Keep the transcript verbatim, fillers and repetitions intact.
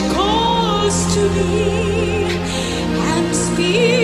which calls to me and speaks.